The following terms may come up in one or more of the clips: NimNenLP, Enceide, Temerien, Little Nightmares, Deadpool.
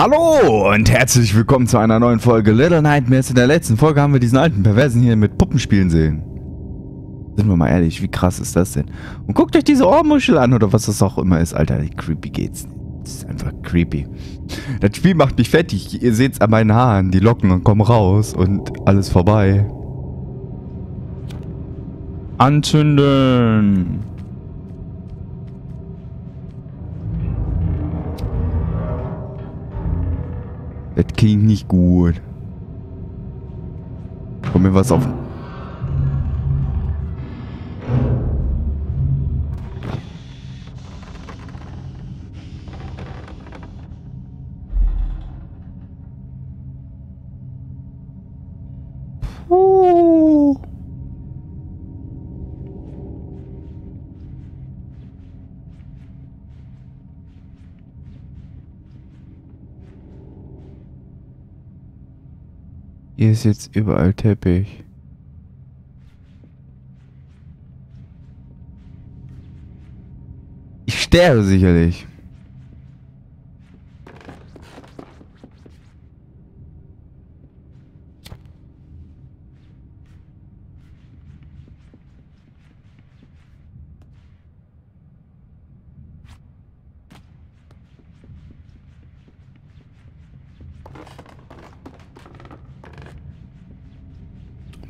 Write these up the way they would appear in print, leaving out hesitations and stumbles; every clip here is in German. Hallo und herzlich willkommen zu einer neuen Folge Little Nightmares. In der letzten Folge haben wir diesen alten Perversen hier mit Puppenspielen sehen. Sind wir mal ehrlich, wie krass ist das denn? Und guckt euch diese Ohrmuschel an oder was das auch immer ist. Alter, creepy geht's nicht. Das ist einfach creepy. Das Spiel macht mich fertig. Ihr seht's an meinen Haaren. Die Locken und kommen raus und alles vorbei. Anzünden! Das klingt nicht gut. Komm mir was auf. Puh. Hier ist jetzt überall Teppich. Ich sterbe sicherlich.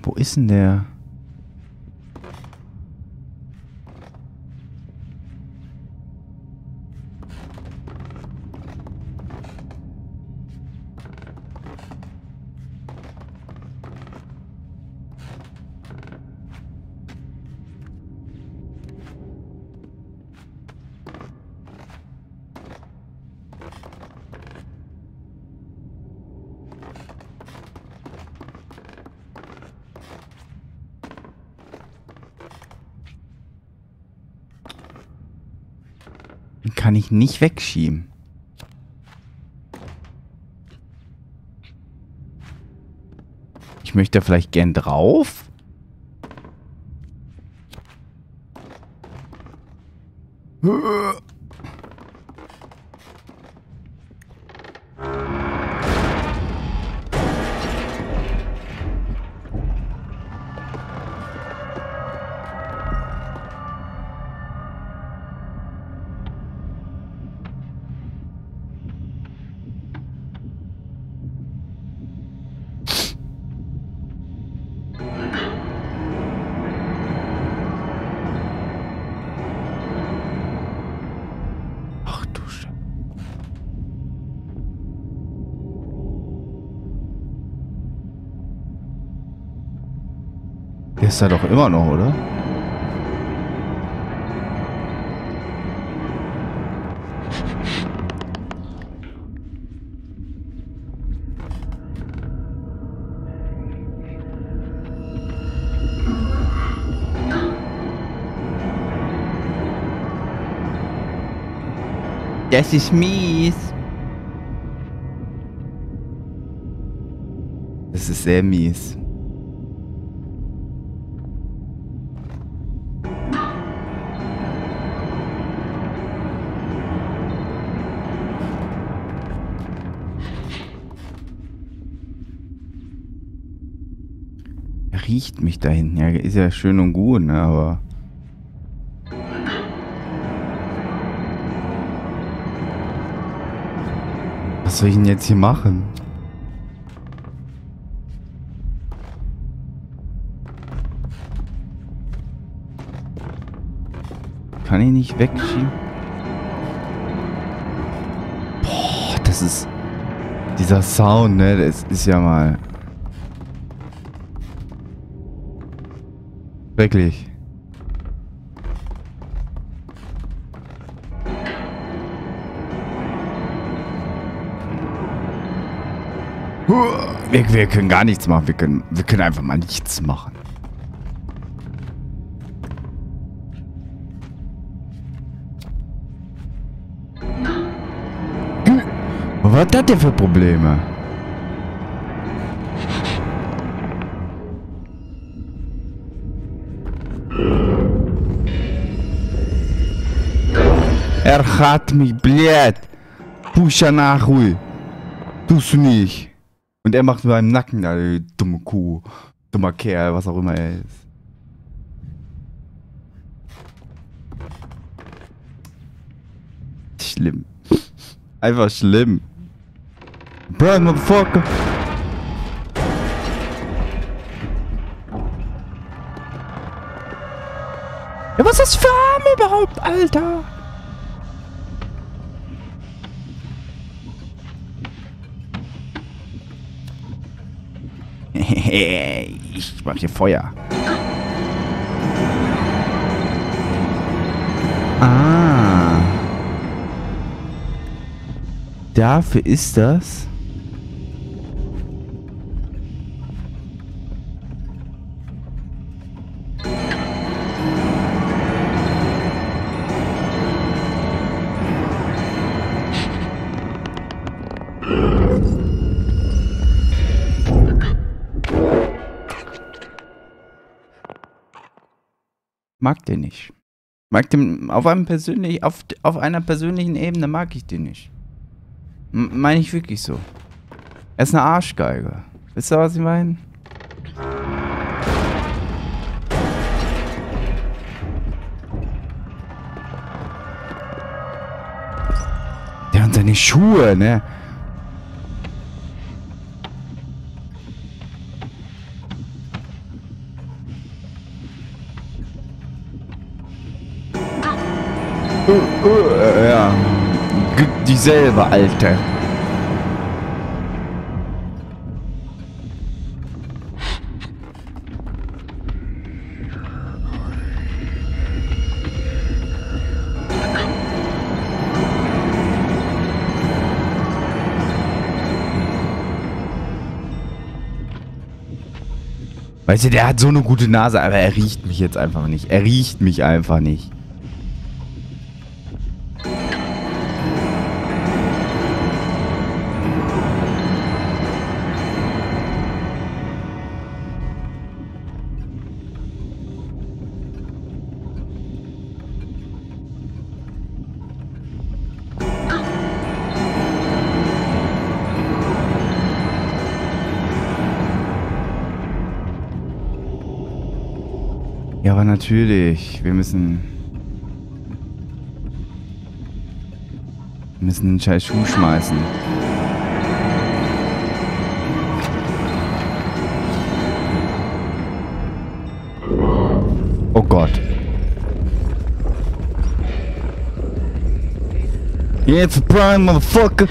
Wo ist denn der? Kann ich nicht wegschieben. Ich möchte vielleicht gern drauf. Ist er doch immer noch, oder? Das ist mies. Das ist sehr mies. Riecht mich da hinten. Ja, ist ja schön und gut, ne, aber... Was soll ich denn jetzt hier machen? Kann ich nicht wegschieben? Boah, das ist... Dieser Sound, ne, das ist ja mal... Wirklich. Wir können gar nichts machen. Wir können einfach mal nichts machen. Was hat das denn für Probleme? Er hat mich blöd. Pusha nach, hui. Tust du nicht. Und er macht mit meinem Nacken, Alter, dumme Kuh. Dummer Kerl, was auch immer er ist. Schlimm. Einfach schlimm. Bro, motherfucker. Ja, was ist das für Arm überhaupt, Alter? Ich mach hier Feuer. Ah. Dafür ist das. Mag den nicht. Mag den auf einer persönlichen Ebene mag ich den nicht. Meine ich wirklich so. Er ist eine Arschgeige. Wisst ihr, was ich meine? Der und seine Schuhe, ne? Ja, dieselbe Alte. Weißt du, der hat so eine gute Nase, aber er riecht mich jetzt einfach nicht. Er riecht mich einfach nicht. Ja, aber natürlich, wir müssen den scheiß Schuh schmeißen. Oh Gott. It's a prime motherfucker.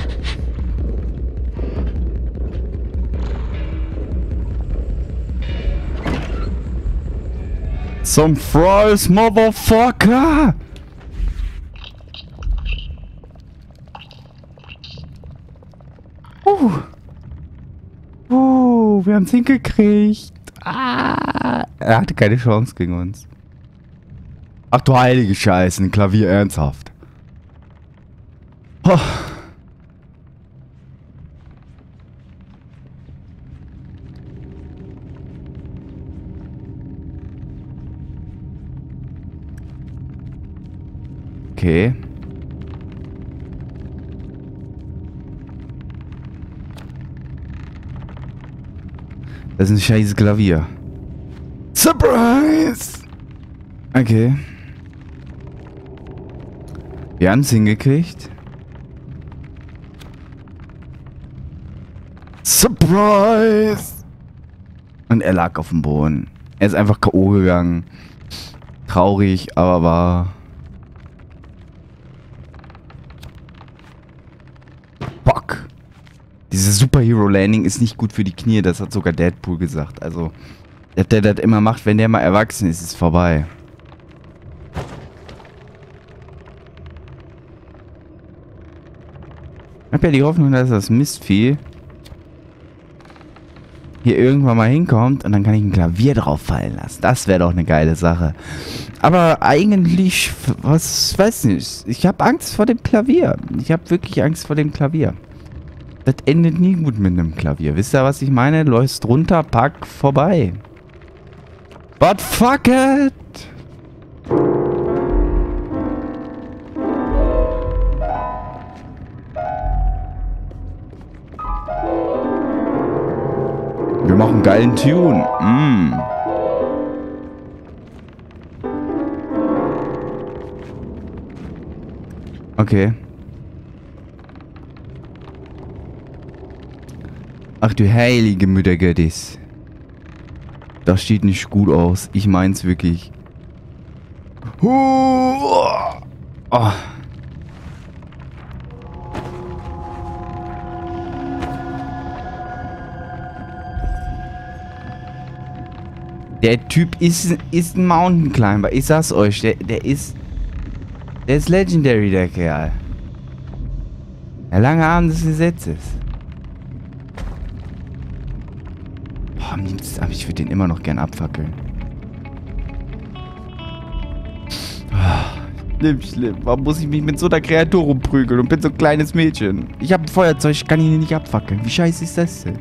Some fries, motherfucker! Wir haben's hingekriegt. Ah, er hatte keine Chance gegen uns. Ach du heilige Scheiße, ein Klavier ernsthaft. Oh. Okay. Das ist ein scheiß Klavier. Surprise! Okay. Wir haben es hingekriegt. Surprise! Und er lag auf dem Boden. Er ist einfach K.O. gegangen. Traurig, aber wahr. Dieses Superhero-Landing ist nicht gut für die Knie, das hat sogar Deadpool gesagt. Also, dass der das immer macht, wenn der mal erwachsen ist, ist vorbei. Ich habe ja die Hoffnung, dass das Mistvieh hier irgendwann mal hinkommt und dann kann ich ein Klavier drauf fallen lassen. Das wäre doch eine geile Sache. Aber eigentlich, was, weiß nicht, ich habe Angst vor dem Klavier. Ich habe wirklich Angst vor dem Klavier. Das endet nie gut mit einem Klavier. Wisst ihr, was ich meine? Läufst runter, pack, vorbei. But fuck it! machen einen geilen Tune. Okay. Ach du heilige Müttergöttis. Das sieht nicht gut aus. Ich mein's wirklich. Oh. Der Typ ist ein Mountain Climber. Ich sag's euch. Der ist legendary, der Kerl. Der lange Arm des Gesetzes. Boah, am liebsten, aber ich würde den immer noch gern abfackeln. Schlimm, schlimm. Warum muss ich mich mit so einer Kreatur rumprügeln und bin so ein kleines Mädchen? Ich habe ein Feuerzeug, ich kann ihn nicht abfackeln. Wie scheiße ist das denn?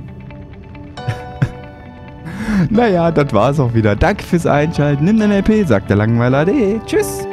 Naja, das war's auch wieder. Danke fürs Einschalten. Nimm dein LP, sagt der Langweiler. Tschüss.